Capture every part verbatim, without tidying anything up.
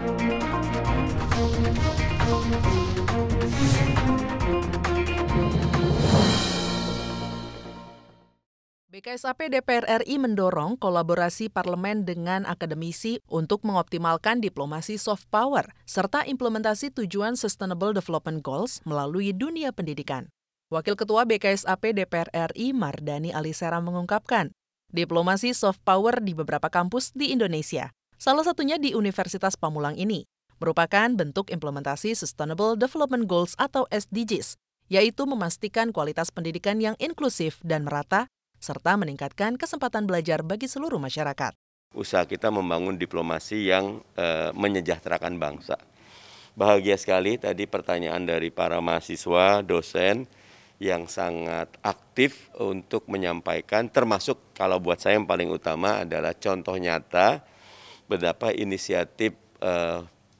B K S A P D P R R I mendorong kolaborasi parlemen dengan akademisi untuk mengoptimalkan diplomasi soft power serta implementasi tujuan Sustainable Development Goals melalui dunia pendidikan. Wakil Ketua B K S A P D P R R I Mardani Ali Sera mengungkapkan, diplomasi soft power di beberapa kampus di Indonesia, salah satunya di Universitas Pamulang ini, merupakan bentuk implementasi Sustainable Development Goals atau S D Gs, yaitu memastikan kualitas pendidikan yang inklusif dan merata, serta meningkatkan kesempatan belajar bagi seluruh masyarakat. Usaha kita membangun diplomasi yang e, menyejahterakan bangsa. Bahagia sekali tadi pertanyaan dari para mahasiswa, dosen yang sangat aktif untuk menyampaikan, termasuk kalau buat saya yang paling utama adalah contoh nyata betapa inisiatif e,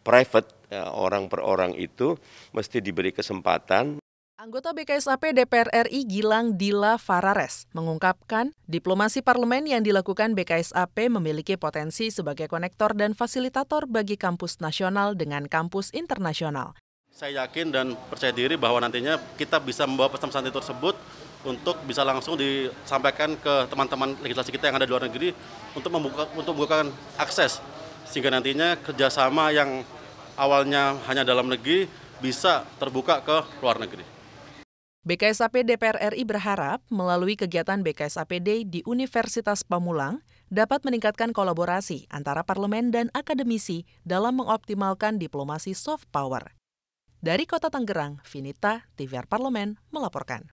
private e, orang per orang itu mesti diberi kesempatan. Anggota B K S A P D P R R I Gilang Dhiela Fararez mengungkapkan diplomasi parlemen yang dilakukan B K S A P memiliki potensi sebagai konektor dan fasilitator bagi kampus nasional dengan kampus internasional. Saya yakin dan percaya diri bahwa nantinya kita bisa membawa pesan-pesan itu tersebut untuk bisa langsung disampaikan ke teman-teman legislasi kita yang ada di luar negeri untuk membuka untuk membukakan akses sehingga nantinya kerjasama yang awalnya hanya dalam negeri bisa terbuka ke luar negeri. B K S A P D P R R I berharap melalui kegiatan B K S A P Day di Universitas Pamulang dapat meningkatkan kolaborasi antara parlemen dan akademisi dalam mengoptimalkan diplomasi soft power. Dari Kota Tangerang, Finita, T V R Parlemen melaporkan.